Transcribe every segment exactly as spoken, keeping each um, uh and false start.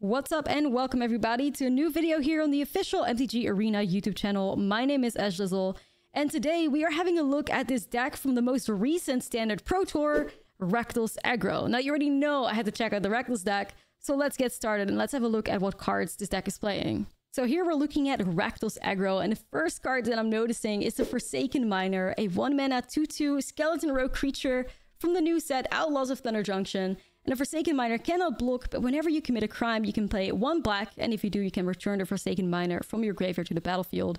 What's up and welcome everybody to a new video here on the official M T G Arena YouTube channel. My name is Ashlizzlle and today we are having a look at this deck from the most recent Standard Pro Tour, Rakdos Aggro. Now you already know I had to check out the Rakdos deck, so let's get started and let's have a look at what cards this deck is playing. So here we're looking at Rakdos Aggro, and the first card that I'm noticing is the Forsaken Miner, a one mana two two Skeleton Rogue creature from the new set Outlaws of Thunder Junction. And a Forsaken Miner cannot block, but whenever you commit a crime, you can play one black, and if you do, you can return the Forsaken Miner from your graveyard to the battlefield.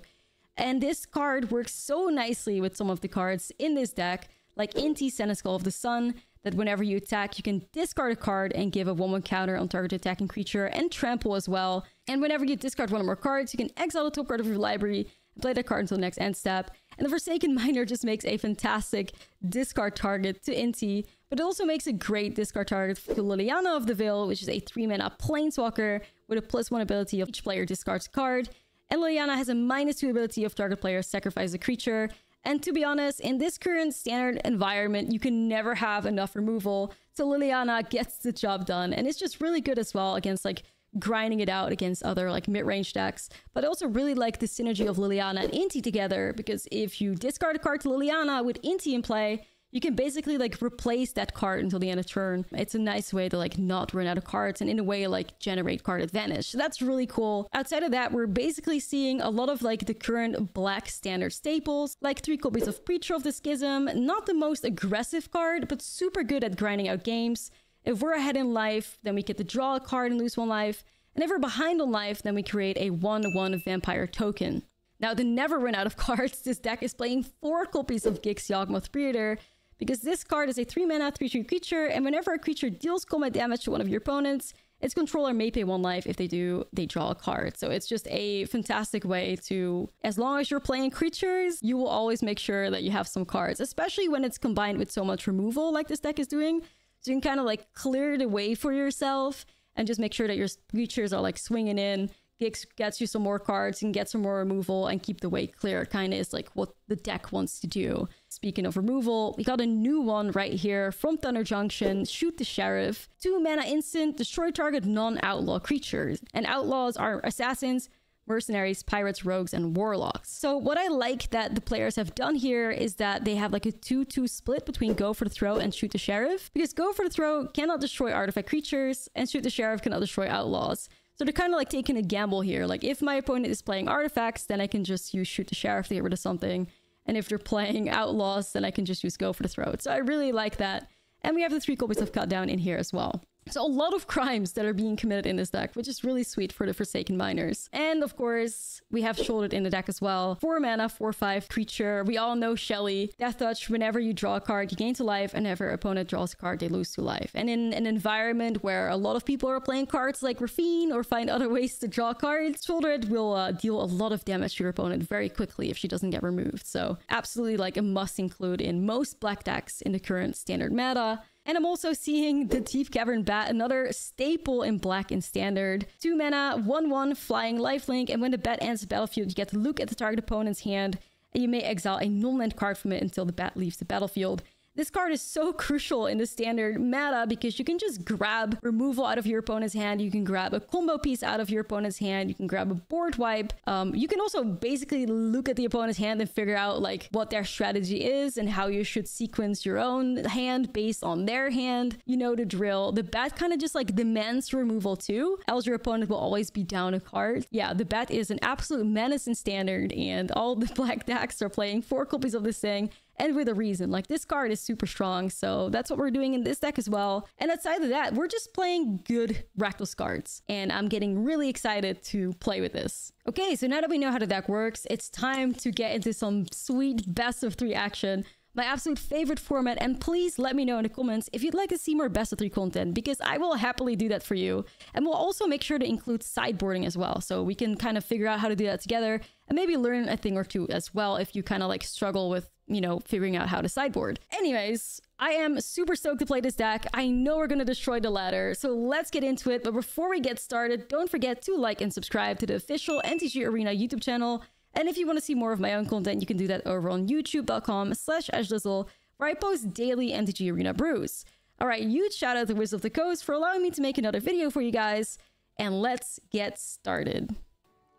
And this card works so nicely with some of the cards in this deck, like Inti, Seneschal of the Sun, that whenever you attack, you can discard a card and give a one one counter on target attacking creature and trample as well. And whenever you discard one or more cards, you can exile the top card of your library and play that card until the next end step. And the Forsaken Miner just makes a fantastic discard target to Inti, but it also makes a great discard target for Liliana of the Veil, which is a three mana planeswalker with a plus one ability of each player discards a card. And Liliana has a minus two ability of target player sacrifice a creature. And to be honest, in this current standard environment, you can never have enough removal. So Liliana gets the job done, and it's just really good as well against like grinding it out against other like mid-range decks. But I also really like the synergy of Liliana and Inti together, because if you discard a card to Liliana with Inti in play, you can basically like replace that card until the end of turn. It's a nice way to like not run out of cards and in a way like generate card advantage. So that's really cool. Outside of that, we're basically seeing a lot of like the current black standard staples, like three copies of Preacher of the Schism. Not the most aggressive card, but super good at grinding out games. If we're ahead in life, then we get to draw a card and lose one life. And if we're behind on life, then we create a one one vampire token. Now, to never run out of cards, this deck is playing four copies of Gix, Yawgmoth's Breeder, because this card is a three mana three three creature, and whenever a creature deals combat damage to one of your opponents, its controller may pay one life. If they do, they draw a card. So it's just a fantastic way to, as long as you're playing creatures, you will always make sure that you have some cards, especially when it's combined with so much removal like this deck is doing. So you can kind of like clear the way for yourself and just make sure that your creatures are like swinging in. Gix gets you some more cards and get some more removal and keep the way clear. It kind of is like what the deck wants to do. Speaking of removal, we got a new one right here from Thunder Junction, Shoot the Sheriff. two mana instant, destroy target non-outlaw creatures. And outlaws are assassins, mercenaries, pirates, rogues, and warlocks. So what I like that the players have done here is that they have like a two two split between Go for the Throw and Shoot the Sheriff, because Go for the Throw cannot destroy artifact creatures and Shoot the Sheriff cannot destroy outlaws. So they're kind of like taking a gamble here. Like if my opponent is playing artifacts, then I can just use Shoot the Sheriff to get rid of something. And if they're playing outlaws, then I can just use Go for the Throat. So I really like that. And we have the three copies of Cut Down in here as well. So a lot of crimes that are being committed in this deck, which is really sweet for the Forsaken Miners. And of course, we have Sheoldred in the deck as well. four mana, four five creature. We all know Shelly. Death Touch, whenever you draw a card, you gain two life. And if your opponent draws a card, they lose two life. And in an environment where a lot of people are playing cards like Rafine or find other ways to draw cards, Sheoldred will uh, deal a lot of damage to your opponent very quickly if she doesn't get removed. So absolutely like a must include in most black decks in the current standard meta. And I'm also seeing the Deep Cavern Bat, another staple in black and standard. two mana, one one, flying lifelink, and when the bat ends the battlefield, you get to look at the target opponent's hand, and you may exile a non-land card from it until the bat leaves the battlefield. This card is so crucial in the standard meta because you can just grab removal out of your opponent's hand, you can grab a combo piece out of your opponent's hand, you can grab a board wipe. Um, you can also basically look at the opponent's hand and figure out like what their strategy is and how you should sequence your own hand based on their hand. You know the drill. The bat kind of just like demands removal too, else your opponent will always be down a card. Yeah, the bat is an absolute menace in standard, and all the black decks are playing four copies of this thing. And with a reason. Like this card is super strong, so that's what we're doing in this deck as well. And outside of that, we're just playing good Rakdos cards, and I'm getting really excited to play with this. Okay, so now that we know how the deck works, it's time to get into some sweet best of three action, my absolute favorite format. And please let me know in the comments if you'd like to see more best of three content, because I will happily do that for you. And we'll also make sure to include sideboarding as well, so we can kind of figure out how to do that together and maybe learn a thing or two as well if you kind of like struggle with, you know, figuring out how to sideboard. Anyways, I am super stoked to play this deck. I know we're gonna destroy the ladder, so let's get into it. But before we get started, don't forget to like and subscribe to the official M T G Arena YouTube channel. And if you want to see more of my own content, you can do that over on youtube dot com slash ashlizzle, where I post daily M T G Arena brews. All right, huge shout out to Wizards of the Coast for allowing me to make another video for you guys. and let's get started.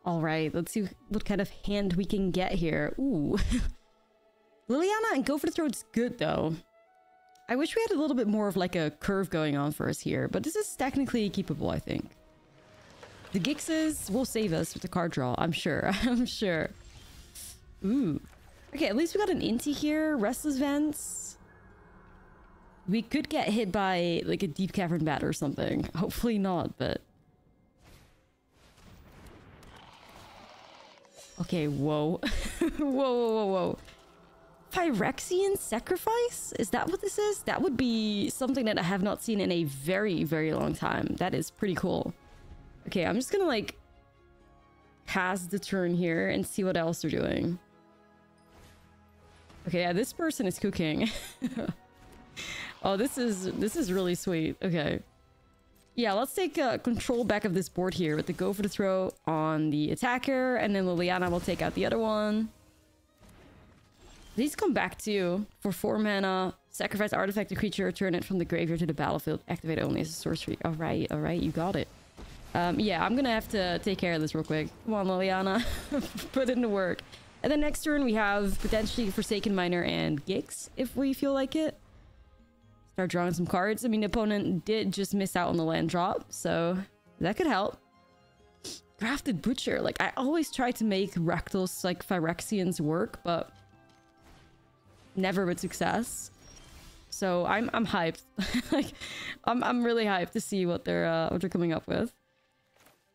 All right, let's see what kind of hand we can get here. Ooh. Liliana and Go for the Throat's good, though. I wish we had a little bit more of like a curve going on for us here, but this is technically keepable, I think. The Gixes will save us with the card draw, I'm sure. I'm sure. Ooh. Okay, at least we got an Inti here. Restless Vents. We could get hit by like a Deep Cavern Bat or something. Hopefully not, but... Okay, whoa. whoa, whoa, whoa, whoa. Phyrexian Sacrifice? Is that what this is? That would be something that I have not seen in a very, very long time. That is pretty cool. Okay, I'm just gonna like... pass the turn here and see what else they're doing. Okay, yeah, this person is cooking. Oh, this is this is really sweet. Okay. Yeah, let's take uh, control back of this board here with the Go for the Throw on the attacker, and then Liliana will take out the other one. These come back to you for four mana. Sacrifice artifact or creature, return it from the graveyard to the battlefield. Activate only as a sorcery. All right, all right, you got it. Um, yeah, I'm gonna have to take care of this real quick. Come on, Liliana. Put in the work. And then next turn we have potentially Forsaken Miner and Gix, if we feel like it. Start drawing some cards. I mean, the opponent did just miss out on the land drop, so that could help. Grafted Butcher. Like, I always try to make Rakdos, like, Phyrexians work, but... never with success. So I'm I'm hyped. Like, I'm I'm really hyped to see what they're uh, what they're coming up with.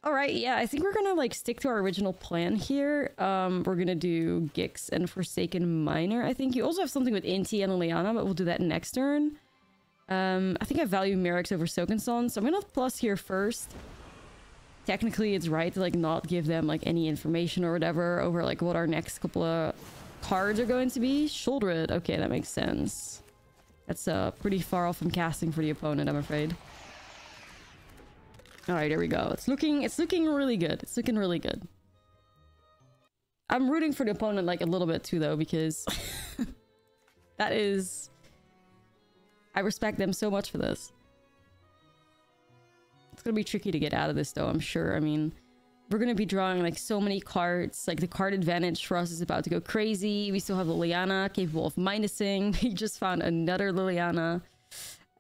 All right, yeah, I think we're gonna like stick to our original plan here. Um, we're gonna do Gix and Forsaken Miner. I think you also have something with Inti and Liliana, but we'll do that next turn. Um, I think I value Mirrex over Sokenzan, so I'm gonna plus here first. Technically, it's right to like not give them like any information or whatever over like what our next couple of cards are going to be. Sheoldred. Okay, that makes sense. That's uh, pretty far off from casting for the opponent, I'm afraid. All right, there we go. It's looking, it's looking really good. It's looking really good. I'm rooting for the opponent like a little bit too, though, because that is... I respect them so much for this. It's gonna be tricky to get out of this, though, I'm sure. I mean, we're gonna be drawing like so many cards. Like the card advantage for us is about to go crazy. We still have Liliana capable of minusing. We just found another Liliana.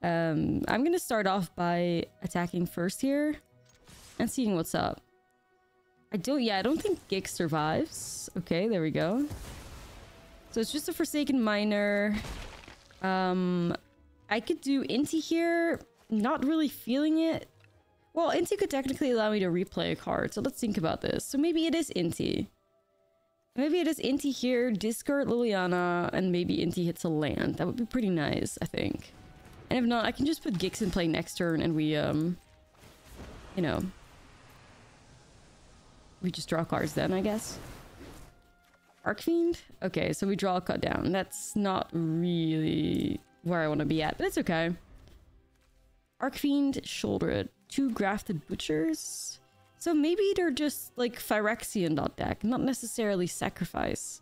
Um, I'm gonna start off by attacking first here and seeing what's up. I don't, yeah, I don't think Gix survives. Okay, there we go. So it's just a Forsaken Miner. Um, I could do Inti here. Not really feeling it. Well, Inti could technically allow me to replay a card, so let's think about this. So maybe it is Inti. Maybe it is Inti here, discard Liliana, and maybe Inti hits a land. That would be pretty nice, I think. And if not, I can just put Gix in play next turn and we, um, you know, we just draw cards then, I guess. Archfiend? Okay, so we draw a cut down. That's not really where I want to be at, but it's okay. Archfiend, Sheoldred, two Grafted Butchers. So maybe they're just like Phyrexian deck, not necessarily Sacrifice.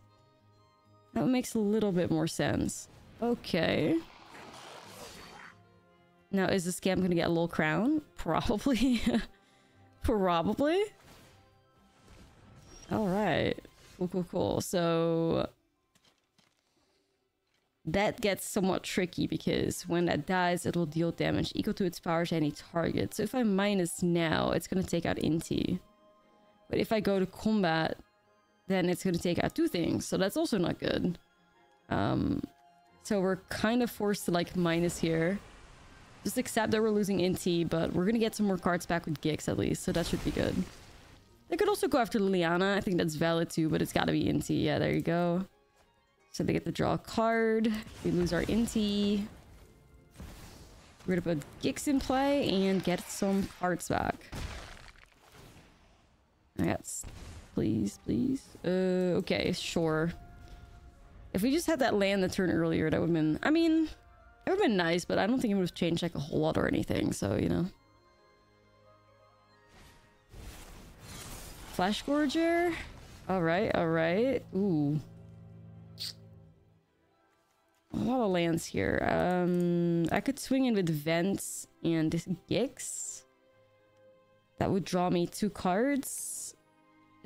That makes a little bit more sense. Okay. Now, is this scamp gonna get a little crown? Probably. Probably. All right. Cool, cool, cool. So... that gets somewhat tricky because when that dies, it will deal damage equal to its power to any target. So if I minus now, it's gonna take out Inti. But if I go to combat, then it's gonna take out two things. So that's also not good. Um, so we're kind of forced to like minus here. Just accept that we're losing Inti, but we're going to get some more cards back with Gix at least, so that should be good. They could also go after Liliana. I think that's valid too, but it's got to be Inti. Yeah, there you go. So they get to draw a card. We lose our Inti. We're going to put Gix in play and get some cards back. Yes. Please, please. Uh, okay, sure. If we just had that land the turn earlier, that would have been... I mean... it would have been nice, but I don't think it would have changed like a whole lot or anything, so, you know. Flash Gorger. Alright, alright. Ooh. A lot of lands here. Um, I could swing in with Vents and Gix. that would draw me two cards.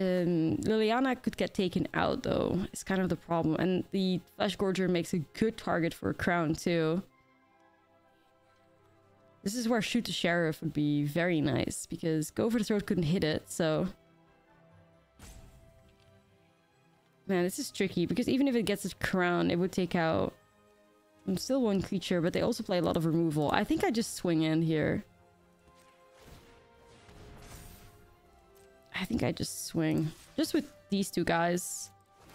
Um, Liliana could get taken out though. It's kind of the problem. And the Flesh Gorger makes a good target for a crown too. This is where Shoot the Sheriff would be very nice, because Go for the Throat couldn't hit it, so... Man, this is tricky, because even if it gets a crown, it would take out... I'm still one creature, but they also play a lot of removal. I think I just swing in here. I think I just swing. Just with these two guys.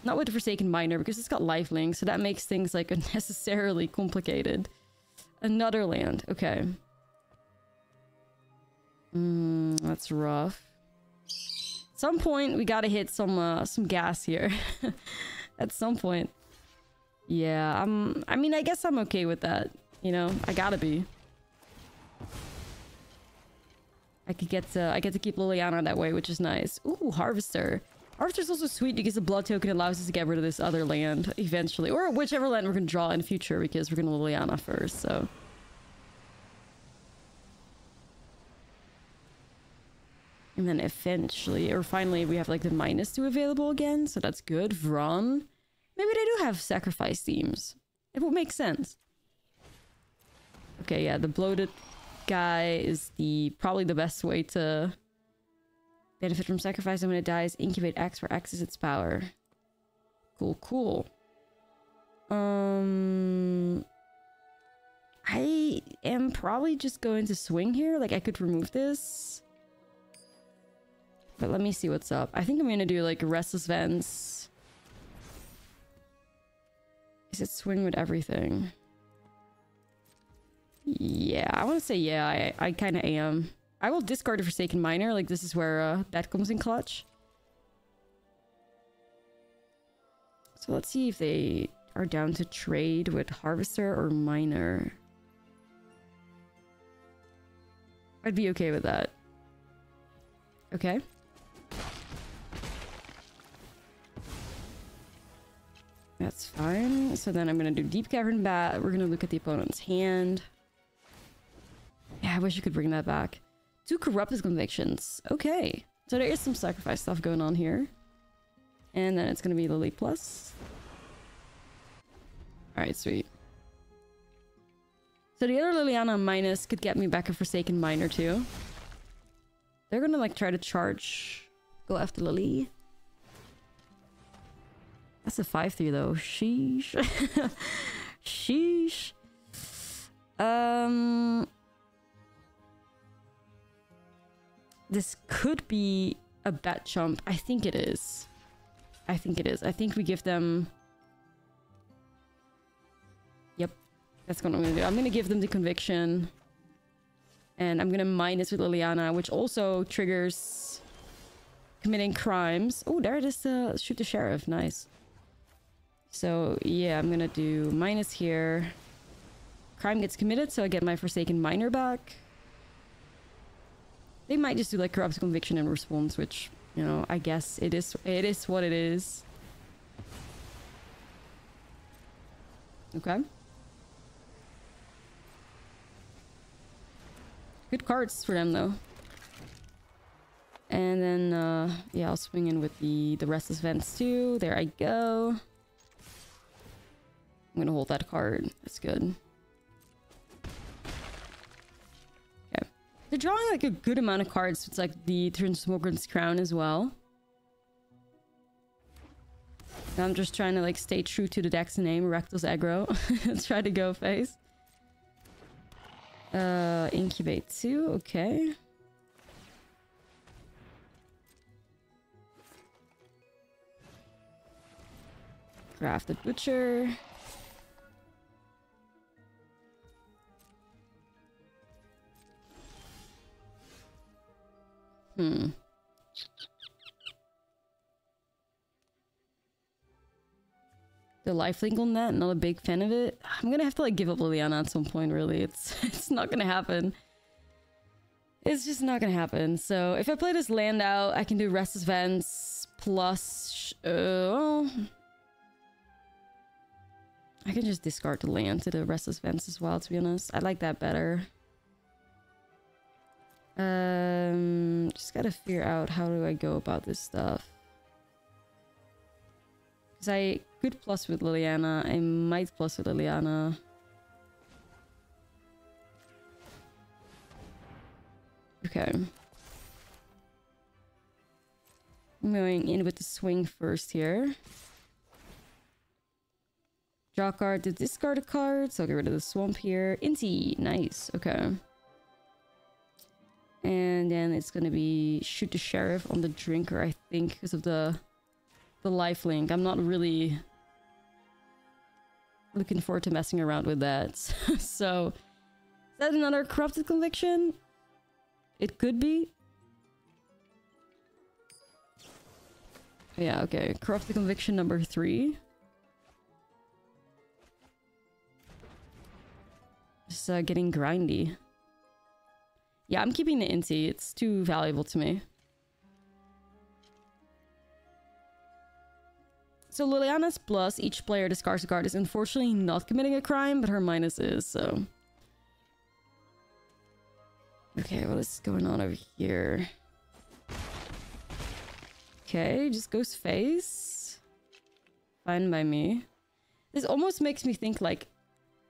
Not with the Forsaken Miner, because it's got lifelink, so that makes things like unnecessarily complicated. Another land. Okay. Mm, that's rough. At some point, we gotta hit some uh, some gas here. At some point. Yeah, I'm... I mean, I guess I'm okay with that. You know, I gotta be. I could get to... I get to keep Liliana that way, which is nice. Ooh, Harvester. Harvester's also sweet because the blood token allows us to get rid of this other land eventually. Or whichever land we're gonna draw in the future, because we're gonna Liliana first, so... And then eventually... Or finally, we have, like, the minus two available again, so that's good. Vron... Maybe they do have sacrifice themes. It would make sense. Okay, yeah, the bloated guy is the probably the best way to benefit from sacrifice. And when it dies, incubate X, where X is its power. Cool, cool. Um, I am probably just going to swing here. Like, I could remove this, but let me see what's up. I think I'm gonna do like Restless Vents. Is it swing with everything? Yeah, I want to say yeah, I, I kind of am. I will discard the Forsaken Miner. Like, this is where uh, that comes in clutch. So let's see if they are down to trade with Harvester or Miner. I'd be okay with that. Okay. That's fine. So then I'm going to do Deep Cavern Bat. We're going to look at the opponent's hand. Yeah, I wish I could bring that back. Two Corrupted Convictions. Okay. So there is some sacrifice stuff going on here. And then it's going to be Lily Plus. Alright, sweet. So the other Liliana minus could get me back a Forsaken Miner too. They're going to like try to charge. Go after Lily. That's a five three though. Sheesh. Sheesh. Um, this could be a bat chump. I think it is. I think it is. I think we give them... Yep. That's what I'm going to do. I'm going to give them the conviction. And I'm going to minus with Liliana, which also triggers committing crimes. Oh, there it is. Uh, Shoot the Sheriff. Nice. So, yeah, I'm gonna do minus here. Crime gets committed, so I get my Forsaken Miner back. They might just do, like, Corrupt Conviction in response, which, you know, I guess it is, it is what it is. Okay. Good cards for them, though. And then, uh, yeah, I'll swing in with the, the Restless Vents, too. There I go. I'm gonna hold that card. That's good. Okay. They're drawing like a good amount of cards. So it's like the Transmogrant's Crown as well. And I'm just trying to like stay true to the deck's name, Rakdos Aggro. Try to go face. Uh, incubate two. Okay. Grafted Butcher. Hmm. The lifelink on that, not a big fan of it. I'm gonna have to like give up Liliana at some point, really. It's it's not gonna happen. It's just not gonna happen. So if I play this land out, I can do Restless Vents plus... Uh, I can just discard the land to the Restless Vents as well, to be honest. I like that better. Um, just gotta figure out how do I go about this stuff. Because I could plus with Liliana. I might plus with Liliana. Okay. I'm going in with the swing first here. Draw card to discard a card, so I'll get rid of the swamp here. Inti, nice, okay. And then it's gonna be Shoot the Sheriff on the Drinker, I think, because of the the lifelink. I'm not really looking forward to messing around with that. So, is that another Corrupted Conviction? It could be. Yeah, okay. Corrupted Conviction number three. Just uh, getting grindy. Yeah, I'm keeping the Inti. It's too valuable to me. So Liliana's plus each player discards a card is unfortunately not committing a crime, but her minus is, so... Okay, what is going on over here? Okay, just goes face. Fine by me. This almost makes me think, like,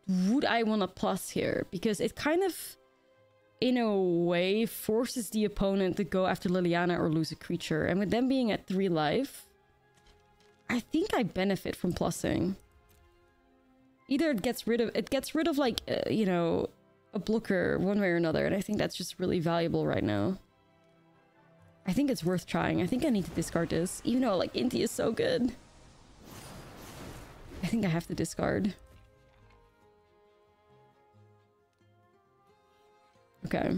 would I want to plus here? Because it kind of, in a way, forces the opponent to go after Liliana or lose a creature. And with them being at three life, I think I benefit from plussing. Either it gets rid of, it gets rid of like, uh, you know, a blocker one way or another. And I think that's just really valuable right now. I think it's worth trying. I think I need to discard this. Even though, like, Inti is so good. I think I have to discard. Okay.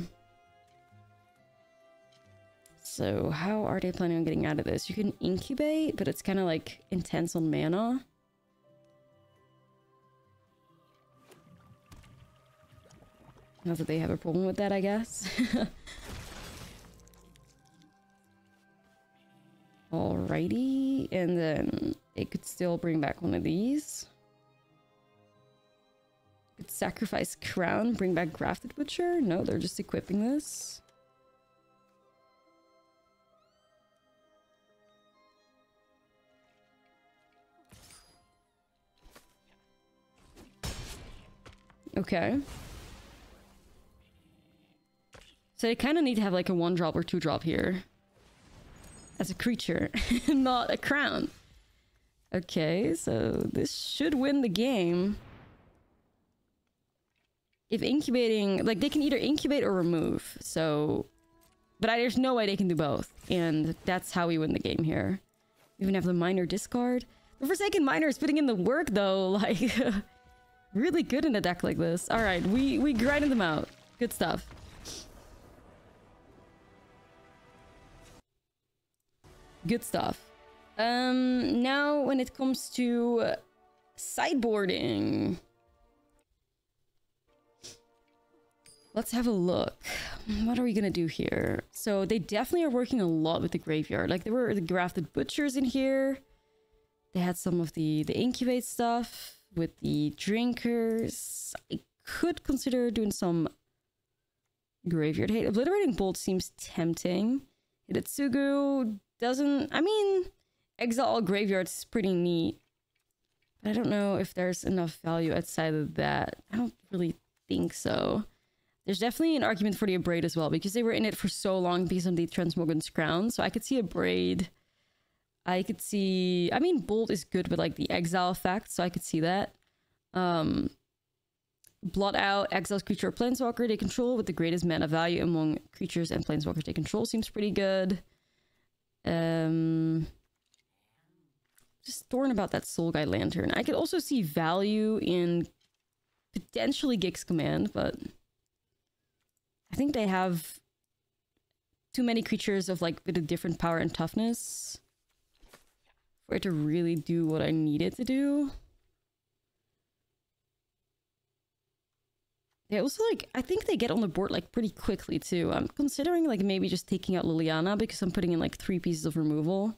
So, how are they planning on getting out of this? You can incubate, but it's kind of, like, intense on mana. Not that they have a problem with that, I guess. Alrighty, and then it could still bring back one of these. Could sacrifice crown, bring back Grafted Butcher. No, they're just equipping this. Okay. So they kind of need to have like a one drop or two drop here. As a creature, not a crown. Okay, so this should win the game. If incubating, like, they can either incubate or remove, so... But I, there's no way they can do both, and that's how we win the game here. We even have the Miner discard. The Forsaken Miner is putting in the work, though, like... really good in a deck like this. Alright, we, we grinded them out. Good stuff. Good stuff. Um, now, when it comes to uh, sideboarding, let's have a look. What are we gonna do here? So they definitely are working a lot with the graveyard. Like, there were the Grafted Butchers in here. They had some of the the incubate stuff with the drinkers. I could consider doing some graveyard hate. Obliterating Bolt seems tempting. Hidatsugu. Doesn't... I mean, exile all graveyards is pretty neat. But I don't know if there's enough value outside of that. I don't really think so. There's definitely an argument for the Abrade as well, because they were in it for so long because of the Transmogrant's Crown. So I could see Abrade. I could see... I mean, Bolt is good with, like, the exile effect, so I could see that. Um, Blot out, exiles creature or planeswalker they control with the greatest mana value among creatures and planeswalkers they control seems pretty good. Um, just torn about that Soul Guide Lantern. I could also see value in potentially Gix Command, but I think they have too many creatures of like with a different power and toughness for it to really do what I need it to do. They also, like, I think they get on the board, like, pretty quickly, too. I'm considering, like, maybe just taking out Liliana because I'm putting in, like, three pieces of removal.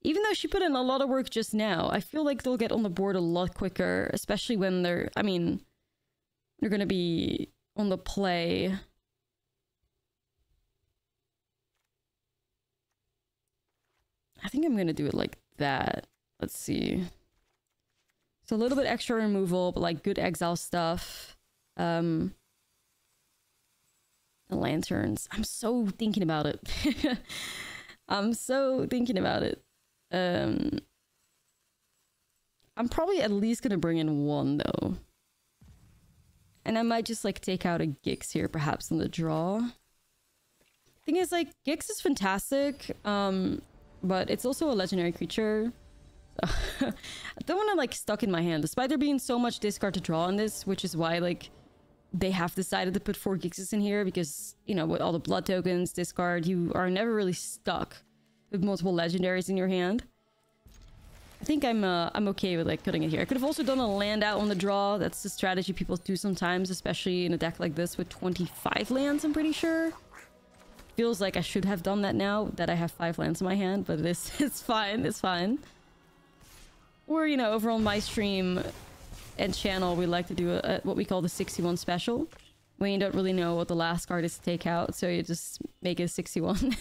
Even though she put in a lot of work just now, I feel like they'll get on the board a lot quicker, especially when they're, I mean, they're gonna be on the play I think I'm going to do it like that. Let's see. So a little bit extra removal, but like good exile stuff. Um, the lanterns. I'm so thinking about it. I'm so thinking about it. Um, I'm probably at least going to bring in one though. And I might just like take out a Gix here perhaps on the draw. Thing is, like, Gix is fantastic, um, but it's also a legendary creature. So I don't want to like stuck in my hand, despite there being so much discard to draw on this, which is why like they have decided to put four Gixes in here, because, you know, with all the blood tokens, discard, you are never really stuck with multiple legendaries in your hand. I think I'm uh, I'm okay with like cutting it here. I could have also done a land out on the draw. That's the strategy people do sometimes, especially in a deck like this with twenty-five lands, I'm pretty sure. Feels like I should have done that now that I have five lands in my hand, but this it's fine, it's fine. Or, you know, over on my stream and channel, we like to do a, a, what we call the sixty-one special, when you don't really know what the last card is to take out, so you just make it sixty-one.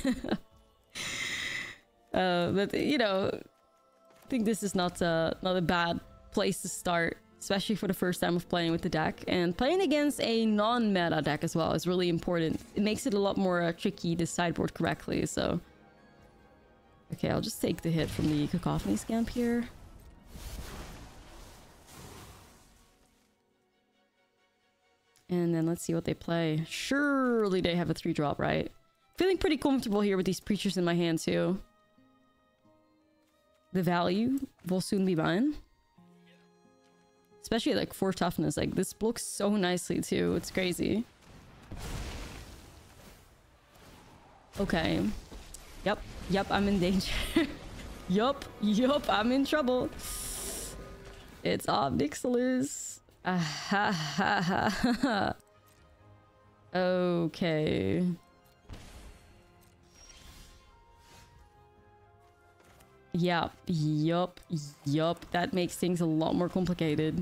uh, but, you know, I think this is not a, not a bad place to start, especially for the first time of playing with the deck. And playing against a non-meta deck as well is really important. It makes it a lot more uh, tricky to sideboard correctly, so... Okay, I'll just take the hit from the Cacophony Scamp here. And then let's see what they play. Surely they have a three drop, right? Feeling pretty comfortable here with these Preachers in my hand, too. The value will soon be mine. Especially like four toughness, like this blocks so nicely too, it's crazy. Okay. Yep, yep, I'm in danger. Yup, yup, I'm in trouble. It's Ob Nixilis. Ah, ha, ha, ha, ha. Okay. Yup, yup, yup, that makes things a lot more complicated.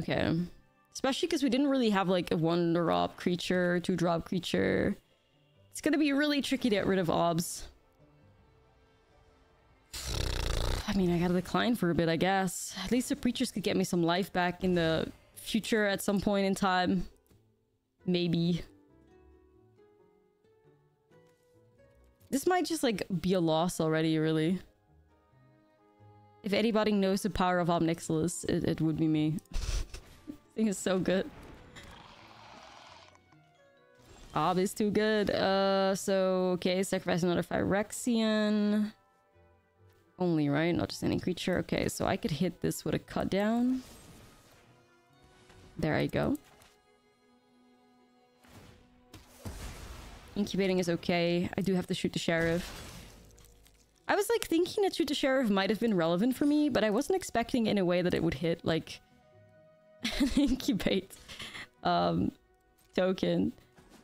Okay. Especially because we didn't really have like a one drop creature, two drop creature. It's gonna be really tricky to get rid of obs. I mean, I gotta decline for a bit, I guess. At least the Preachers could get me some life back in the future at some point in time. Maybe. This might just like be a loss already, really. If anybody knows the power of Ob Nixilis, it, it would be me. This thing is so good. Ob is too good. Uh, so, okay, sacrifice another Phyrexian. Only, right? Not just any creature. Okay, so I could hit this with a cut down. There I go. Incubating is okay. I do have to shoot the sheriff. I was like thinking that shoot the sheriff might have been relevant for me, but I wasn't expecting in a way that it would hit like an incubate um, token,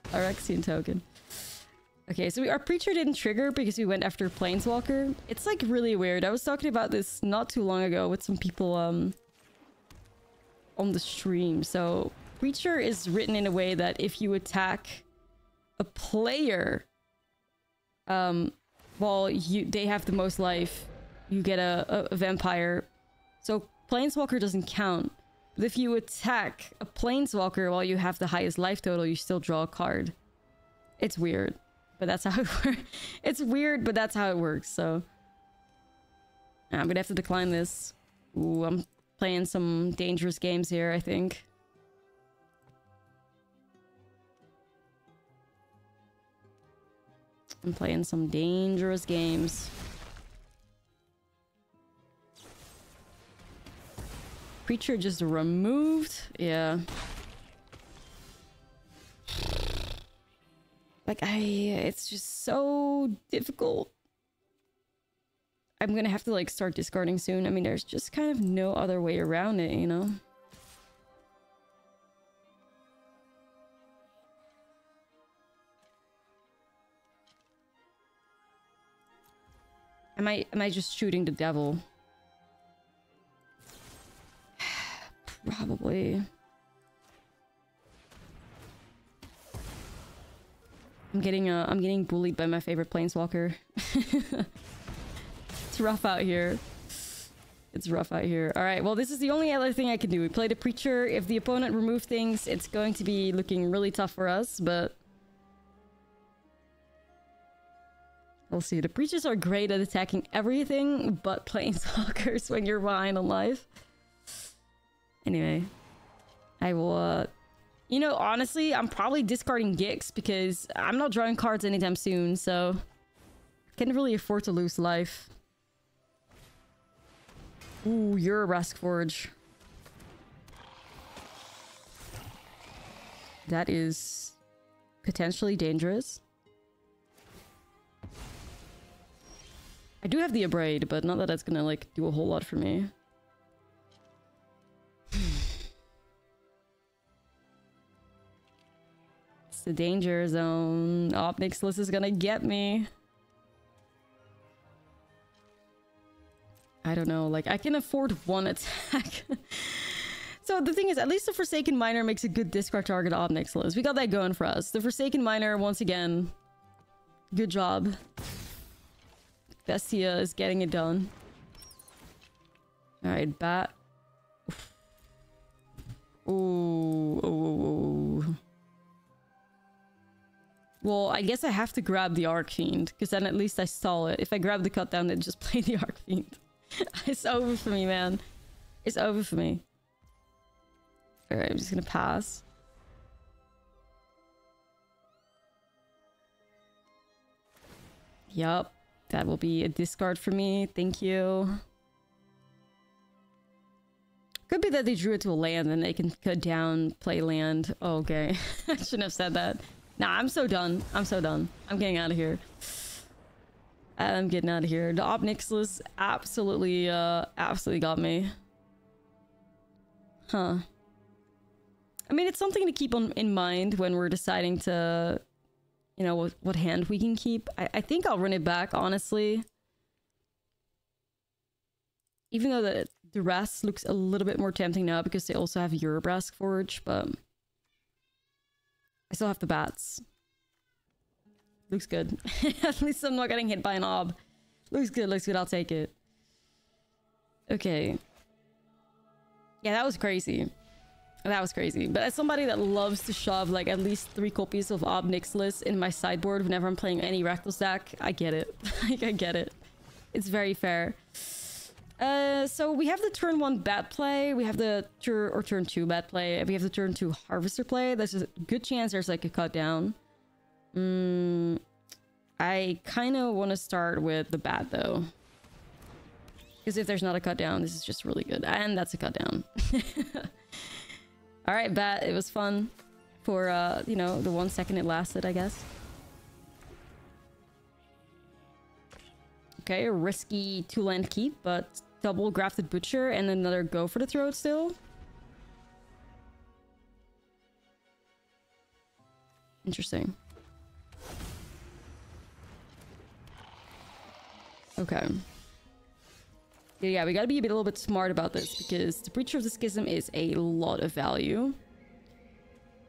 Phyrexian token. Okay, so we, our Preacher didn't trigger because we went after Planeswalker. It's like really weird. I was talking about this not too long ago with some people um, on the stream. So Preacher is written in a way that if you attack a player um while you they have the most life, you get a, a, a vampire, so Planeswalker doesn't count. But if you attack a Planeswalker while you have the highest life total, you still draw a card. It's weird, but that's how it works. It's weird, but that's how it works. So I'm gonna have to decline this. Ooh, I'm playing some dangerous games here, I think. I'm playing some dangerous games. Preacher just removed. Yeah. Like, I... It's just so difficult. I'm gonna have to, like, start discarding soon. I mean, there's just kind of no other way around it, you know? Am I, am I just shooting the devil? Probably. I'm getting uh, I'm getting bullied by my favorite planeswalker. It's rough out here. It's rough out here. All right, well, this is the only other thing I can do. We played a Preacher. If the opponent removed things, it's going to be looking really tough for us, but... we'll see. The Preachers are great at attacking everything but planeswalkers when you're behind on life. Anyway, I will... Uh... You know, honestly, I'm probably discarding Gix because I'm not drawing cards anytime soon, so... I can't really afford to lose life. Ooh, Urabrask Forge. That is potentially dangerous. I do have the Abrade, but not that that's gonna, like, do a whole lot for me. It's the danger zone. Ob Nixilis is gonna get me. I don't know, like, I can afford one attack. So the thing is, at least the Forsaken Miner makes a good discard target to Ob Nixilis. We got that going for us. The Forsaken Miner, once again, good job. Bestia is getting it done. Alright, Bat. Ooh, ooh, ooh. Well, I guess I have to grab the Archfiend, because then at least I stall it. If I grab the cut down, then just play the Archfiend. It's over for me, man. It's over for me. Alright, I'm just gonna pass. Yup. That will be a discard for me. Thank you. Could be that they drew it to a land and they can cut down, play land. Oh, okay. I shouldn't have said that. Nah, I'm so done. I'm so done. I'm getting out of here. I'm getting out of here. The Ob Nixilis absolutely, uh, absolutely got me. Huh. I mean, it's something to keep on in mind when we're deciding to, you know, what, what hand we can keep. I, I think I'll run it back, honestly. Even though the, the rest looks a little bit more tempting now because they also have Urabrask Forge, but... I still have the bats. Looks good. At least I'm not getting hit by an ob. Looks good, looks good. I'll take it. Okay. Yeah, that was crazy. That was crazy. But as somebody that loves to shove like at least three copies of Ob Nixilis in my sideboard whenever I'm playing any Rakdos deck, I get it. Like, I get it. It's very fair. Uh, so we have the turn one bat play. We have the tur or turn two bat play. We have the turn two harvester play. There's a good chance there's like a cut down. Mm, I kind of want to start with the bat though, because if there's not a cut down, this is just really good. And that's a cut down. All right, bat. It was fun for uh, you know, the one second it lasted, I guess. Okay, a risky two land keep, but double Grafted Butcher and another go for the throat still. Interesting. Okay. Yeah, we gotta be a, bit, a little bit smart about this because the Preacher of the Schism is a lot of value.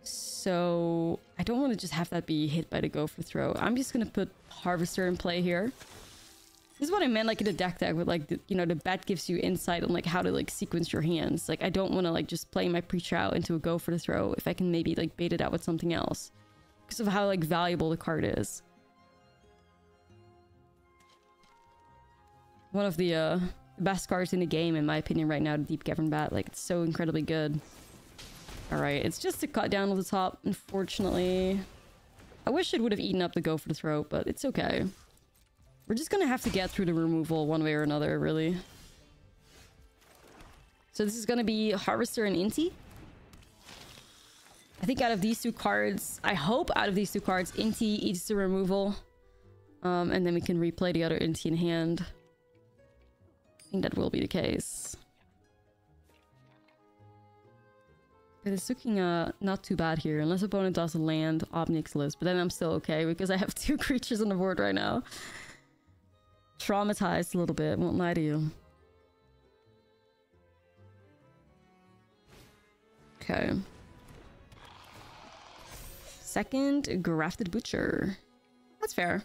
So I don't want to just have that be hit by the go for throw. I'm just gonna put Harvester in play here. This is what I meant, like in the deck deck with like, the, you know, the bat gives you insight on like how to like sequence your hands. Like I don't want to like just play my Preacher out into a go for the throw if I can maybe like bait it out with something else because of how like valuable the card is. One of the uh, best cards in the game, in my opinion, right now, the Deep Cavern Bat. Like, it's so incredibly good. Alright, it's just a cut down on the top, unfortunately. I wish it would have eaten up the go for the throat, but it's okay. We're just gonna have to get through the removal one way or another, really. So this is gonna be Harvester and Inti. I think out of these two cards, I hope out of these two cards, Inti eats the removal. Um, and then we can replay the other Inti in hand. That will be the case. But it's looking uh, not too bad here, unless opponent does land Ob Nixilis, but then I'm still okay because I have two creatures on the board right now. Traumatized a little bit, won't lie to you. Okay. Second, Grafted Butcher. That's fair.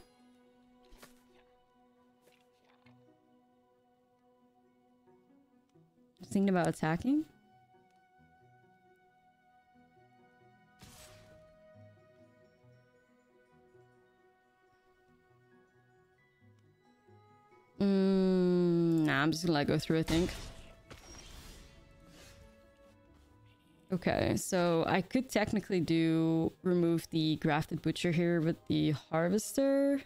Thinking about attacking. Mm, nah, I'm just gonna let go through, I think. Okay, so I could technically do remove the Grafted Butcher here with the Harvester.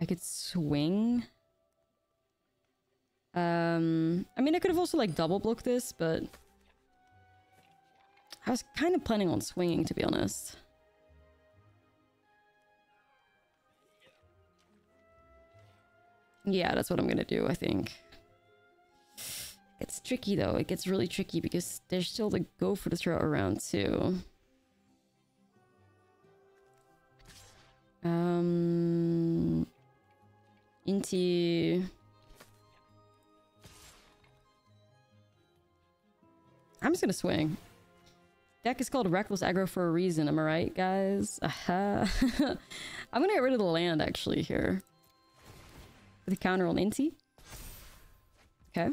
I could swing. Um, I mean, I could have also like double blocked this, but I was kind of planning on swinging, to be honest. Yeah, that's what I'm gonna do, I think. It's tricky though. It gets really tricky because there's still the go for the throw around too. Um, Inti. I'm just gonna swing. Deck is called Reckless Aggro for a reason, am I right, guys? Aha. I'm gonna get rid of the land actually here. With a counter on Inti. Okay.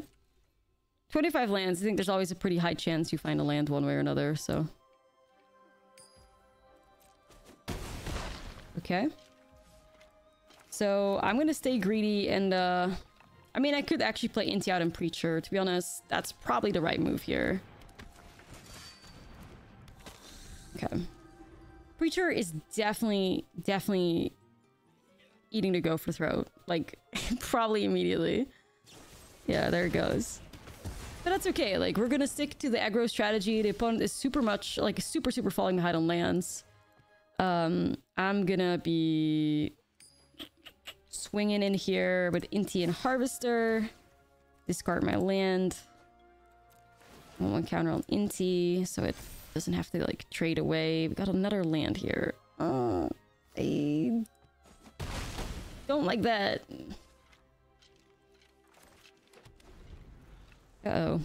twenty-five lands. I think there's always a pretty high chance you find a land one way or another, so. Okay. So I'm gonna stay greedy and uh I mean I could actually play Inti out and Preacher, to be honest. That's probably the right move here. Okay. Preacher is definitely, definitely eating to go for throat. Like, probably immediately. Yeah, there it goes. But that's okay. Like, we're gonna stick to the aggro strategy. The opponent is super much, like, super, super falling behind on lands. Um, I'm gonna be swinging in here with Inti and Harvester. Discard my land. One counter on Inti, so it doesn't have to, like, trade away. We got another land here. Uh, I don't like that. Uh-oh.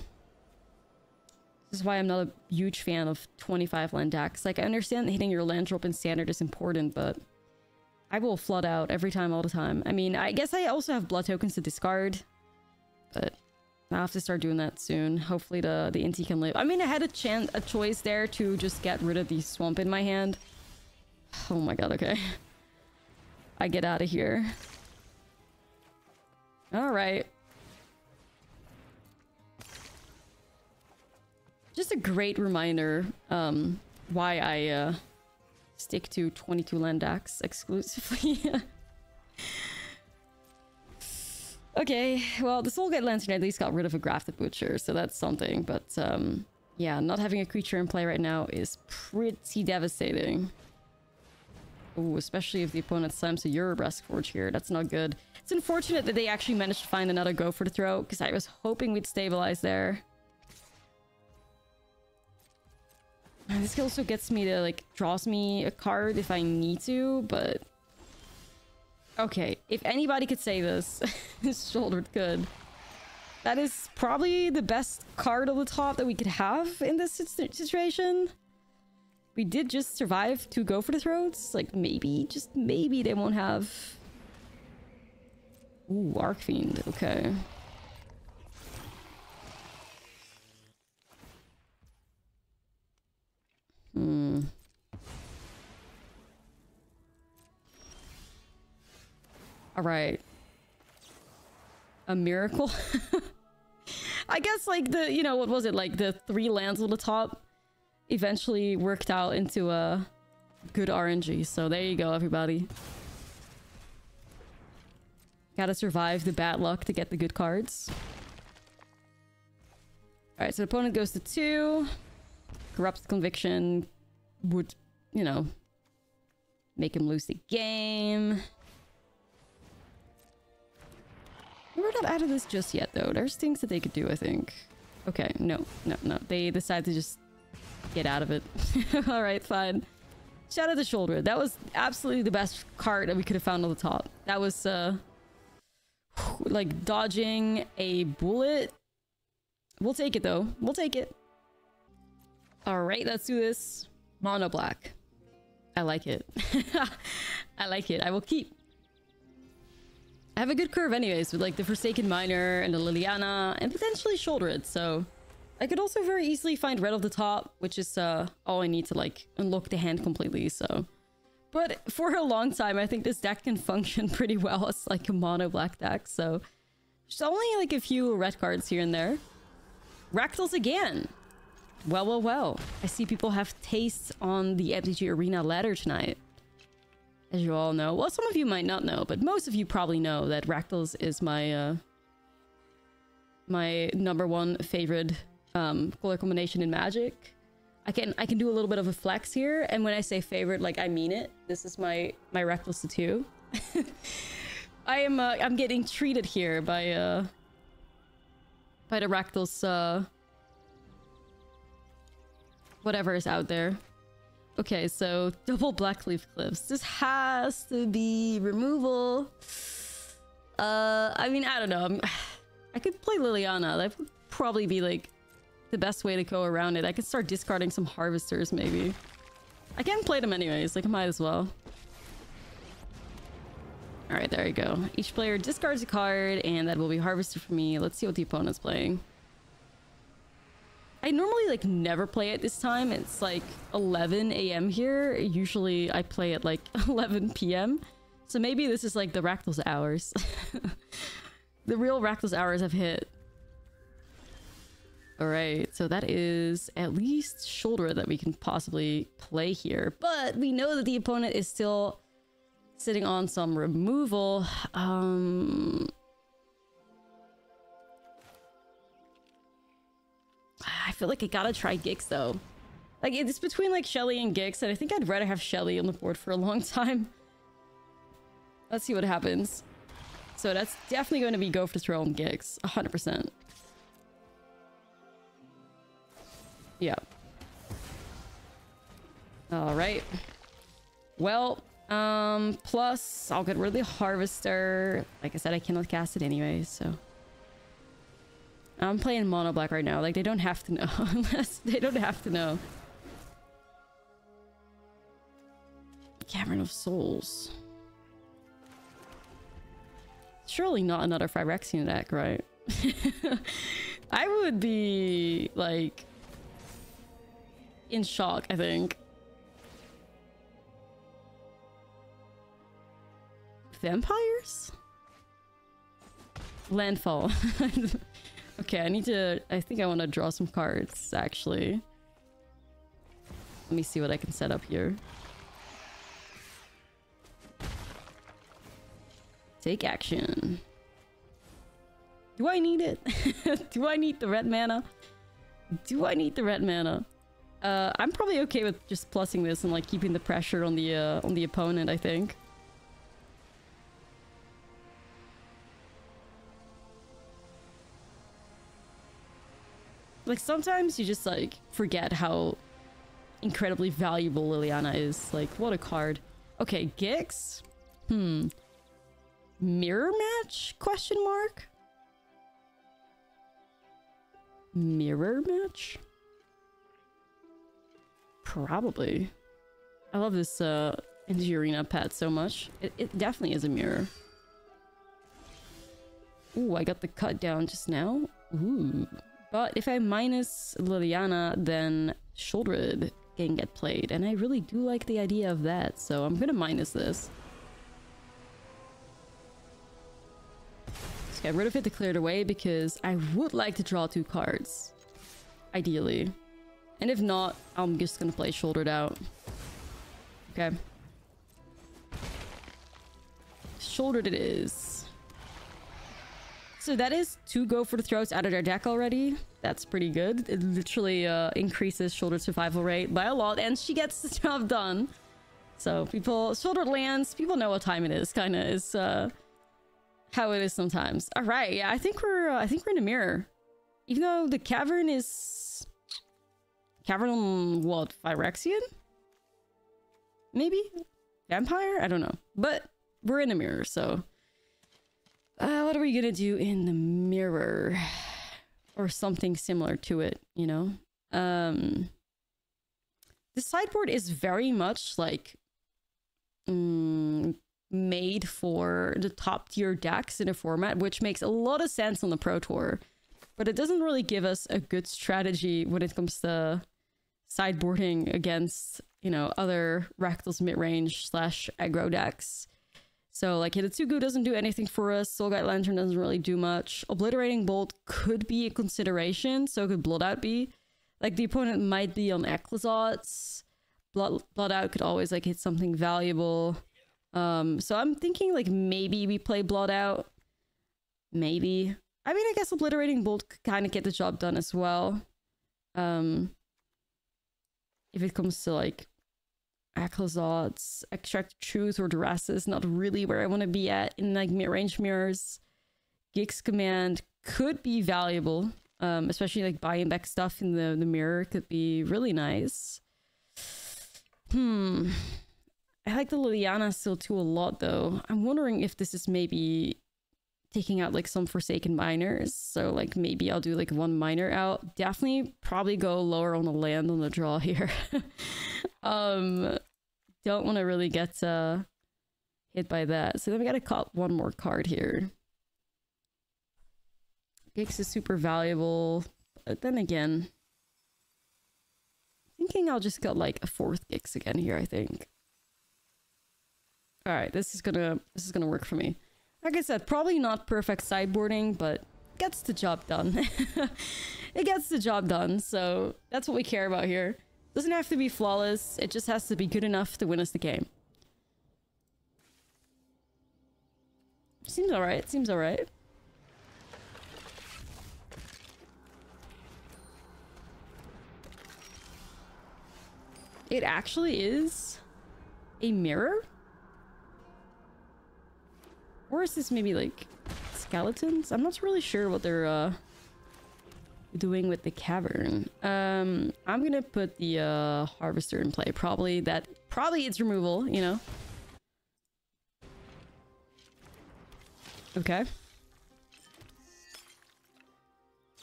This is why I'm not a huge fan of twenty-five land decks. Like, I understand that hitting your land drop in standard is important, but I will flood out every time, all the time. I mean, I guess I also have blood tokens to discard, but I'll have to start doing that soon. Hopefully the, the Inti can live. I mean, I had a chance, a choice there to just get rid of the swamp in my hand. Oh my god, okay. I get out of here. Alright. Just a great reminder um, why I uh, stick to twenty-two land decks exclusively. Okay, well, the Soul Guide Lantern at least got rid of a Grafted Butcher, so that's something. But um, yeah, not having a creature in play right now is pretty devastating. Ooh, especially if the opponent slams a Urabrask Forge here. That's not good. It's unfortunate that they actually managed to find another go for the throw, because I was hoping we'd stabilize there. This also gets me to, like, draws me a card if I need to, but... Okay, if anybody could say this, Sheoldred could. That is probably the best card on the top that we could have in this situation. We did just survive to go for the throats. Like, maybe, just maybe they won't have... Ooh, Archfiend, okay. Hmm. All right. A miracle. I guess like the, you know, what was it? Like the three lands on the top eventually worked out into a good R N G. So there you go, everybody. Gotta survive the bad luck to get the good cards. All right, so the opponent goes to two. Corrupt Conviction would, you know, make him lose the game. We're not out of this just yet, though. There's things that they could do, I think. Okay, no, no, no. They decide to just get out of it. All right, fine. Shout out to Sheoldred. That was absolutely the best card that we could have found on the top. That was, uh, like, dodging a bullet. We'll take it, though. We'll take it. All right, let's do this. Mono black. I like it. I like it. I will keep. I have a good curve anyways with like the Forsaken Miner and the Liliana and potentially Sheoldred, so I could also very easily find red off the top, which is uh, all I need to like unlock the hand completely, so. But for a long time, I think this deck can function pretty well as like a mono black deck, so. There's only like a few red cards here and there. Rakdos again! Well, well, well. I see people have taste on the M T G Arena ladder tonight. As you all know. Well, some of you might not know, but most of you probably know that Rakdos is my uh, my number one favorite um, color combination in Magic. I can I can do a little bit of a flex here, and when I say favorite, like I mean it. This is my my Rakdos tattoo. I am uh, I'm getting treated here by uh by the Rakdos uh whatever is out there. Okay, so double Blackleaf Cliffs. This has to be removal. Uh, I mean, I don't know. I'm, I could play Liliana. That would probably be like the best way to go around it. I could start discarding some harvesters, maybe. I can play them anyways. Like, I might as well. All right, there you go. Each player discards a card, and that will be harvested for me. Let's see what the opponent's playing. I normally like never play it this time. It's like eleven A M here. Usually I play at like eleven P M So maybe this is like the Rakdos hours. The real Rakdos hours have hit. Alright, so that is at least Sheoldred that we can possibly play here. But we know that the opponent is still sitting on some removal. Um... I feel like I gotta try Gix though. Like it's between like Shelly and Gix, and I think I'd rather have Shelly on the board for a long time. Let's see what happens. So that's definitely going to be go for the throne Gix, one hundred percent. Yeah. All right. Well, um, plus I'll get rid of the harvester. Like I said, I cannot cast it anyway, so. I'm playing mono black right now. Like, they don't have to know. Unless they don't have to know. Cavern of Souls. Surely not another Phyrexian deck, right? I would be, like, in shock, I think. Vampires? Landfall. Okay, I need to... I think I want to draw some cards, actually. Let me see what I can set up here. Take action. Do I need it? Do I need the red mana? Do I need the red mana? Uh, I'm probably okay with just plussing this and like keeping the pressure on the uh, on the opponent, I think. Like, sometimes you just, like, forget how incredibly valuable Liliana is. Like, what a card. Okay, Gix? Hmm. Mirror match? Question mark? Mirror match? Probably. I love this, uh, M T G Arena pad so much. It, it definitely is a mirror. Ooh, I got the cut down just now. Ooh. But if I minus Liliana, then Sheoldred can get played. And I really do like the idea of that, so I'm gonna minus this. Let's get rid of it to clear it away, because I would like to draw two cards. Ideally. And if not, I'm just gonna play Sheoldred out. Okay. Sheoldred it is. So that is two go for the throats out of their deck already. That's pretty good. It literally uh, increases Sheoldred's survival rate by a lot, and she gets the job done. So people, Sheoldred lands, people know what time it is. Kind of is uh, how it is sometimes. All right, yeah, I think we're uh, I think we're in a mirror, even though the cavern is cavern on what, Phyrexian? Maybe vampire? I don't know, but we're in a mirror, so. Uh, what are we gonna do in the mirror? Or something similar to it, you know? Um, The sideboard is very much like mm, made for the top tier decks in a format, which makes a lot of sense on the Pro Tour, but it doesn't really give us a good strategy when it comes to sideboarding against, you know, other Rakdos mid-range slash aggro decks. So like Hitatsugu doesn't do anything for us, Soul Guide Lantern doesn't really do much, Obliterating Bolt could be a consideration, so could Bloodout be. Like the opponent might be on Eklazots, Blood Bloodout could always like hit something valuable. Um, so I'm thinking like maybe we play Bloodout, maybe. I mean, I guess Obliterating Bolt could kind of get the job done as well. Um, if it comes to like Eklazots, Extract Truth or Duress is not really where I want to be at in like mid-range mirrors. Gix Command could be valuable, um, especially like buying back stuff in the, the mirror could be really nice. Hmm. I like the Liliana still too a lot though. I'm wondering if this is maybe taking out like some Forsaken Miners. So like maybe I'll do like one miner out. Definitely probably go lower on the land on the draw here. Um, don't want to really get uh, hit by that. So then we got to cop one more card here. Gix is super valuable. But then again, thinking I'll just get like a fourth Gix again here, I think. All right, this is gonna this is gonna work for me. Like I said, probably not perfect sideboarding, but gets the job done. It gets the job done. So that's what we care about here. Doesn't have to be flawless, it just has to be good enough to win us the game. Seems alright, seems alright. It actually is a mirror? Or is this maybe like skeletons? I'm not really sure what they're uh doing with the cavern. um I'm gonna put the uh harvester in play, probably that probably it's removal, you know. Okay,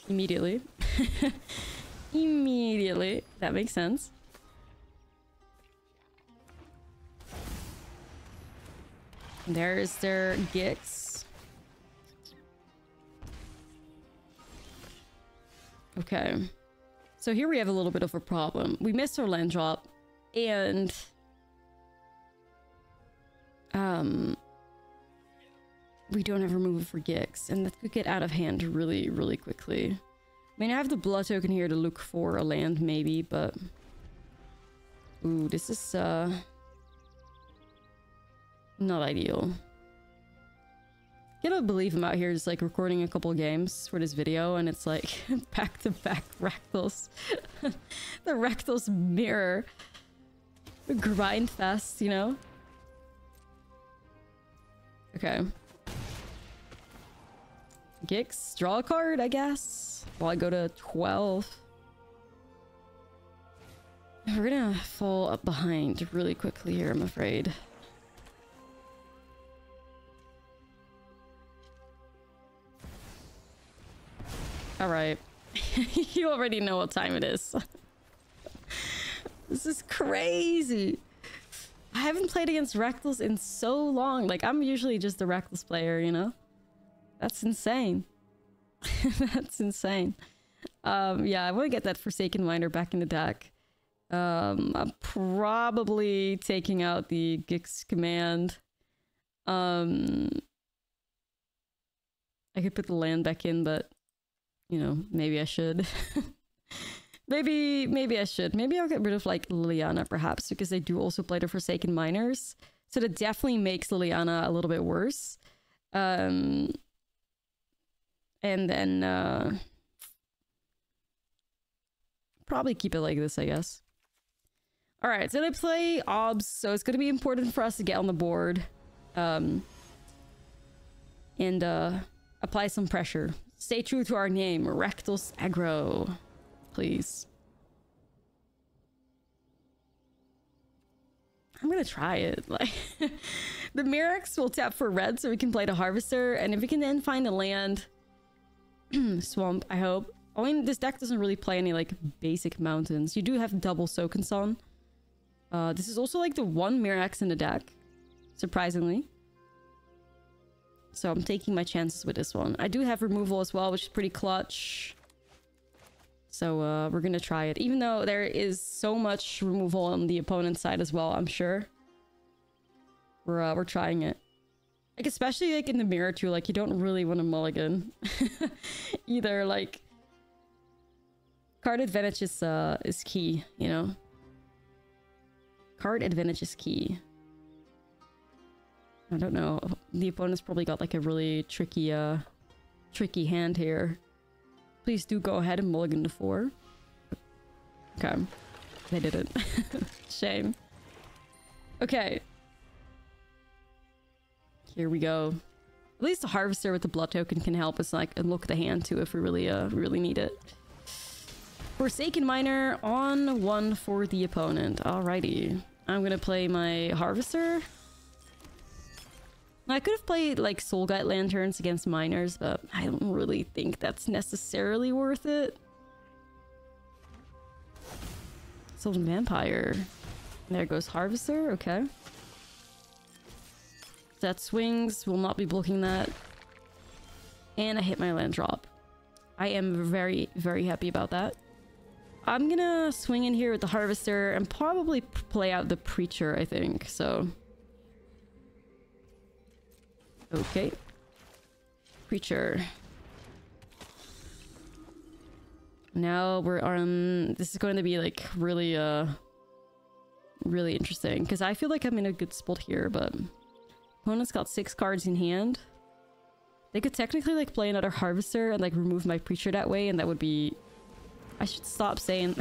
immediately immediately that makes sense. There is their Gix. Okay, so here we have a little bit of a problem. We missed our land drop, and um, we don't have removal for Gix, and that could get out of hand really, really quickly. I mean, I have the blood token here to look for a land, maybe, but ooh, this is uh not ideal. I cannot believe I'm out here just like recording a couple games for this video and it's like back to back Rakdos. The Rakdos mirror. The grind fest, you know? Okay. Gix, draw a card, I guess. Well, I go to twelve. We're gonna fall up behind really quickly here, I'm afraid. All right, you already know what time it is. This is crazy. I haven't played against Rakdos in so long. Like, I'm usually just a Rakdos player, you know? That's insane. That's insane. Um, yeah, I want to get that Forsaken Miner back in the deck. Um, I'm probably taking out the Gix Command. Um, I could put the land back in, but... you know, maybe I should. maybe, maybe I should. Maybe I'll get rid of, like, Liliana, perhaps, because they do also play the Forsaken Miners. So that definitely makes Liliana a little bit worse. Um, and then... Uh, probably keep it like this, I guess. Alright, so they play Obs, so it's going to be important for us to get on the board. Um, and uh, apply some pressure. Stay true to our name, Rakdos Aggro, please. I'm gonna try it. Like, the Mirrex will tap for red so we can play the Harvester, and if we can then find a land, swamp, I hope. I mean, this deck doesn't really play any like basic mountains. You do have double Sokenzan, Uh, this is also like the one Mirrex in the deck, surprisingly. So I'm taking my chances with this one. I do have removal as well, which is pretty clutch. So uh, we're gonna try it. Even though there is so much removal on the opponent's side as well, I'm sure. We're, uh, we're trying it. Like, especially like in the mirror too, like you don't really want to mulligan. Either, like... Card advantage is, uh, is key, you know? Card advantage is key. I don't know. The opponent's probably got like a really tricky, uh, tricky hand here. Please do go ahead and mulligan to four. Okay. They didn't. Shame. Okay. Here we go. At least the harvester with the blood token can help us like unlock the hand too if we really, uh, really need it. Forsaken Miner on one for the opponent. Alrighty. I'm gonna play my harvester. I could have played like Soul Guide Lanterns against Miners, but I don't really think that's necessarily worth it. Sylvan Vampire. There goes Harvester, okay. That swings, will not be blocking that. And I hit my land drop. I am very, very happy about that. I'm gonna swing in here with the Harvester and probably play out the Preacher, I think, so... Okay. Preacher. Now we're on... This is going to be like really, uh... really interesting. Because I feel like I'm in a good spot here, but... Opponent's got six cards in hand. They could technically like play another Harvester and like remove my Preacher that way, and that would be... I should stop saying...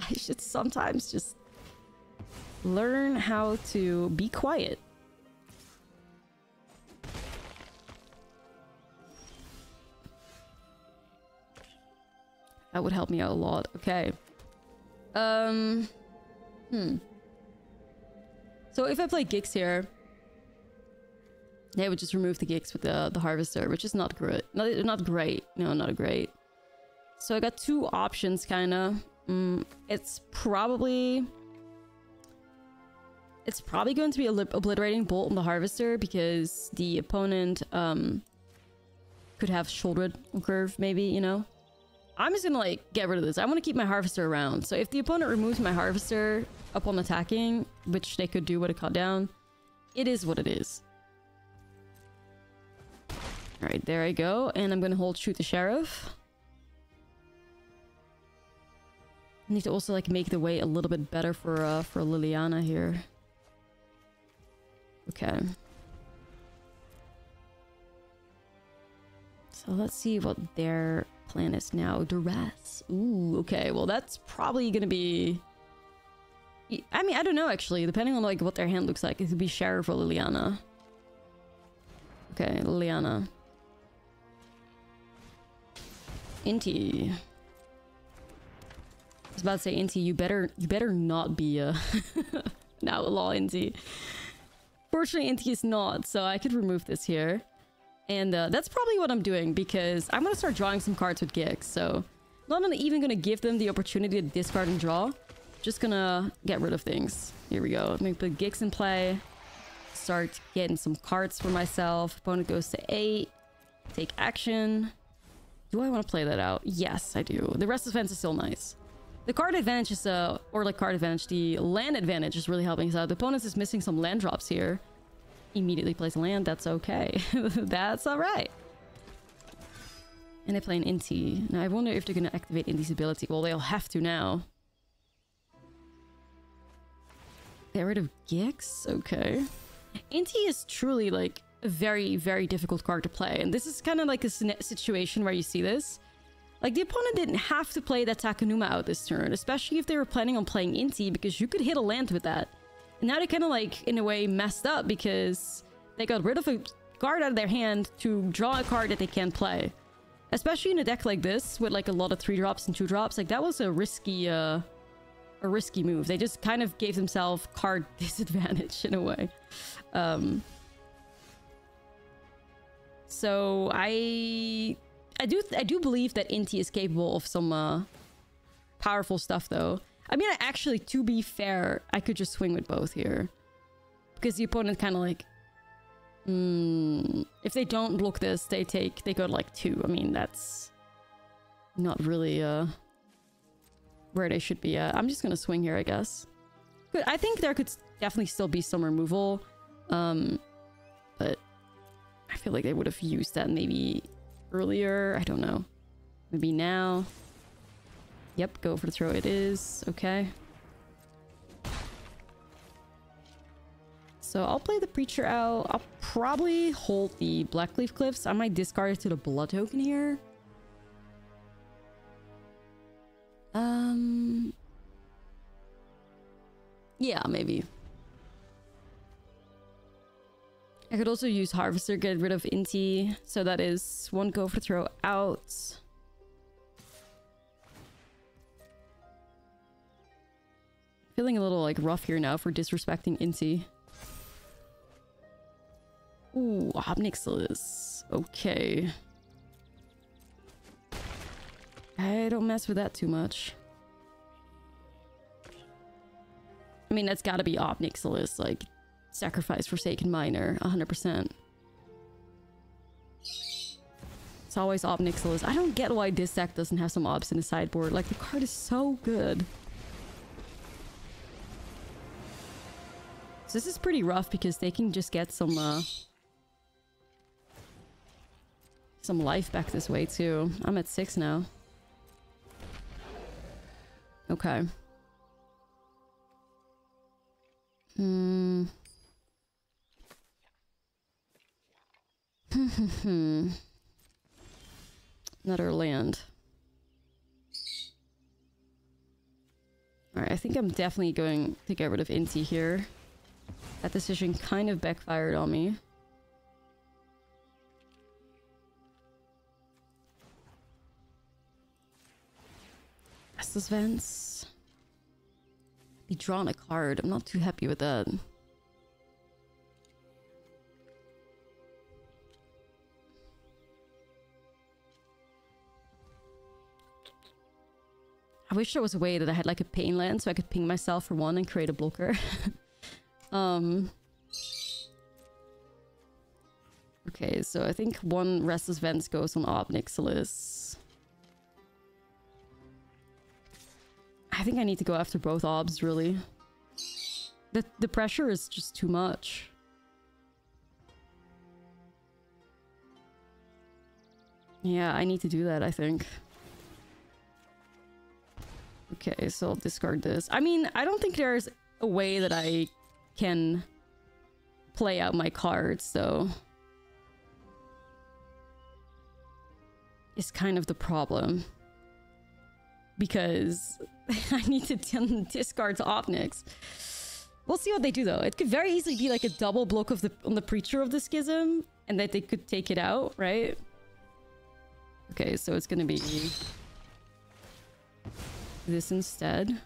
I should sometimes just... learn how to be quiet. That would help me out a lot. Okay. Um. Hmm. So if I play Gix here, they would just remove the Gix with the the Harvester, which is not great. Not not great. No, not great. So I got two options, kind of. Mm, it's probably. It's probably going to be obliterating bolt on the Harvester because the opponent um could have Sheoldred on curve, maybe, you know. I'm just gonna like get rid of this. I want to keep my Harvester around. So if the opponent removes my Harvester upon attacking, which they could do with a cut down, it is what it is. All right, there I go, and I'm gonna hold Shoot the Sheriff. I need to also like make the way a little bit better for uh, for Liliana here. Okay. So let's see what their plan is now. Duress. Ooh, okay. Well, that's probably gonna be... I mean, I don't know, actually. Depending on, like, what their hand looks like, it could be Sheriff or Liliana. Okay, Liliana. Inti. I was about to say, Inti, you better, you better not be a... now, lol, Inti. Fortunately, Inti is not, so I could remove this here. And uh, that's probably what I'm doing, because I'm going to start drawing some cards with Gix. So I'm not even going to give them the opportunity to discard and draw. Just going to get rid of things. Here we go. I'm going to put Gix in play. Start getting some cards for myself. Opponent goes to eight. Take action. Do I want to play that out? Yes, I do. The Restless Vents is still nice. The card advantage is... Uh, or like card advantage. The land advantage is really helping us out. The opponent is missing some land drops here. Immediately plays land. That's okay. That's all right. And they play an Inti. Now I wonder if they're going to activate Inti's ability. Well, they'll have to now. Get rid of Gix. Okay. Inti is truly like a very, very difficult card to play. And this is kind of like a situation where you see this. Like the opponent didn't have to play that Takanuma out this turn, especially if they were planning on playing Inti, because you could hit a land with that. Now they kind of like, in a way, messed up because they got rid of a card out of their hand to draw a card that they can't play. Especially in a deck like this with like a lot of three drops and two drops, like that was a risky, uh, a risky move. They just kind of gave themselves card disadvantage in a way. Um, so I, I do, I do believe that Inti is capable of some uh, powerful stuff though. I mean, actually, to be fair, I could just swing with both here. Because the opponent kind of like... Mm, if they don't block this, they take... They go to like two. I mean, that's... Not really uh, where they should be at. I'm just going to swing here, I guess. But I think there could definitely still be some removal. Um, but I feel like they would have used that maybe earlier. I don't know. Maybe now. Yep, go for the throw it is. Okay. So I'll play the Preacher out. I'll probably hold the Blackleaf Cliffs. I might discard it to the Blood Token here. Um... Yeah, maybe. I could also use Harvester, get rid of Inti. So that is one go for throw out. Feeling a little like rough here now for disrespecting Inti. Ooh, Ob Nixilis. Okay. I don't mess with that too much. I mean, that's gotta be Ob Nixilis, like, sacrifice Forsaken Miner, one hundred percent. It's always Ob Nixilis. I don't get why this deck doesn't have some obs in the sideboard. Like, the card is so good. So this is pretty rough because they can just get some, uh... some life back this way, too. I'm at six now. Okay. Hmm. Hmm. Another land. Alright, I think I'm definitely going to get rid of Inti here. That decision kind of backfired on me. Restless Vents. He drawn a card. I'm not too happy with that. I wish there was a way that I had like a pain land so I could ping myself for one and create a blocker. um. Okay, so I think one Restless Vents goes on Ob Nixilis. I think I need to go after both obs, really. The, the pressure is just too much. Yeah, I need to do that, I think. Okay, so I'll discard this. I mean, I don't think there's a way that I can play out my cards, though. It's kind of the problem. Because... I need to discard to Ob Nix. We'll see what they do, though. It could very easily be like a double block of the on the Preacher of the Schism, and that they could take it out, right? Okay, so it's gonna be this instead.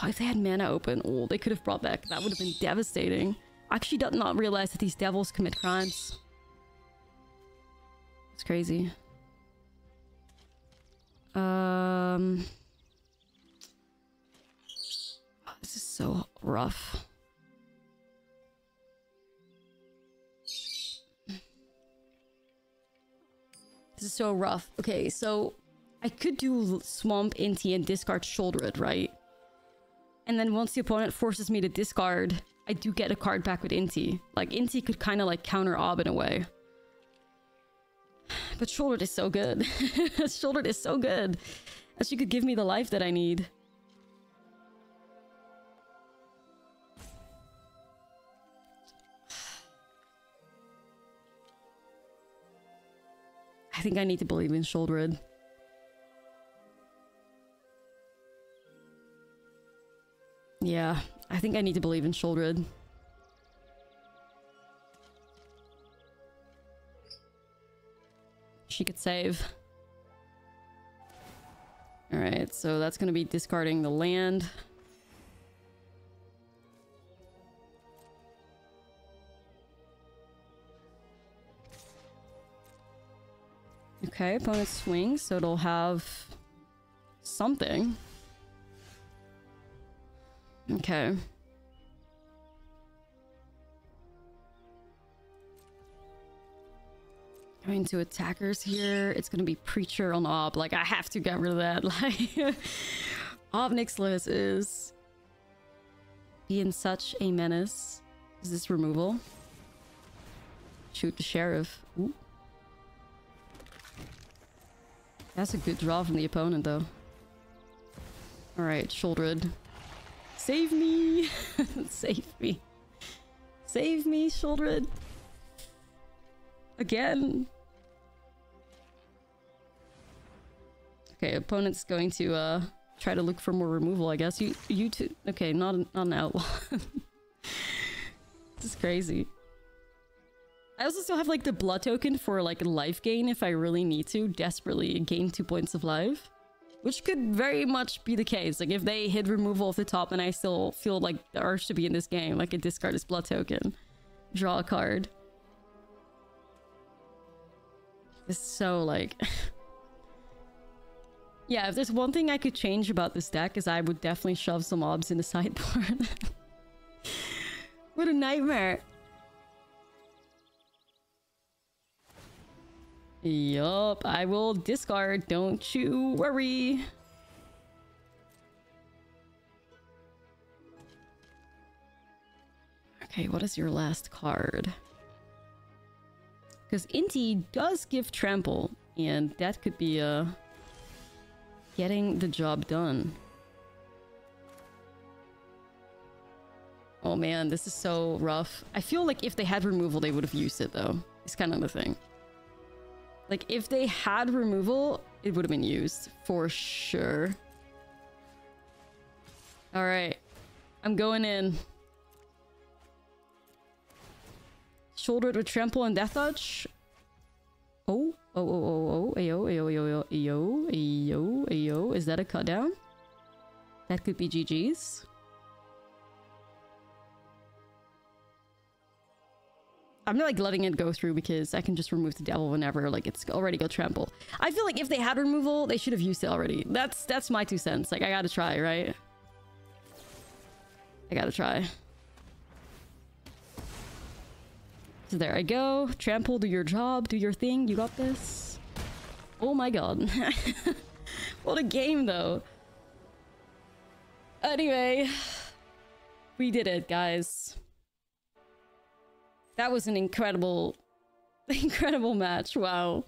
Oh, if they had mana open, oh, they could have brought back. That would have been devastating. I actually did not realize that these devils commit crimes. It's crazy. Um, oh, this is so rough. This is so rough. Okay, so I could do Swamp Inti and discard Sheoldred, right? And then once the opponent forces me to discard, I do get a card back with Inti. Like, Inti could kind of like counter Ob in a way. But Sheoldred is so good. Sheoldred is so good. As she could give me the life that I need. I think I need to believe in Sheoldred. Yeah, I think I need to believe in Sheoldred. She could save. Alright, so that's going to be discarding the land. Okay, opponent swings, so it'll have something. Okay. Going to attackers here. It's gonna be Preacher on Ob. Like, I have to get rid of that. Like, Ob Nixilis is being such a menace. Is this removal? Shoot the Sheriff. Ooh. That's a good draw from the opponent, though. All right, Sheoldred. Save me! Save me! Save me, Sheoldred! Again! Okay, opponent's going to uh, try to look for more removal, I guess. You, you two... Okay, not an, not an outlaw. This is crazy. I also still have, like, the blood token for, like, life gain if I really need to. Desperately gain two points of life. Which could very much be the case. Like, if they hit removal off the top and I still feel, like, the urge to be in this game, I could discard this blood token. Draw a card. It's so, like... Yeah, if there's one thing I could change about this deck is I would definitely shove some mobs in the sideboard. What a nightmare. Yup, I will discard, don't you worry. Okay, what is your last card? Because Inti does give trample, and that could be uh, getting the job done. Oh man, this is so rough. I feel like if they had removal, they would have used it, though. It's kind of the thing. Like, if they had removal, it would have been used, for sure. Alright. I'm going in. Sheoldred with Trample and Death Touch. Oh, oh, oh, oh, oh, ayo, ayo, ayo, ayo, ayo, ayo. Is that a cut down? That could be G G's. I'm not, like, letting it go through because I can just remove the devil whenever, like, it's already got trample. I feel like if they had removal, they should have used it already. That's that's my two cents. Like, I gotta try, right? I gotta try. So there I go. Trample, do your job, do your thing. You got this. Oh my god. What a game, though. Anyway. We did it, guys. That was an incredible, incredible match. Wow.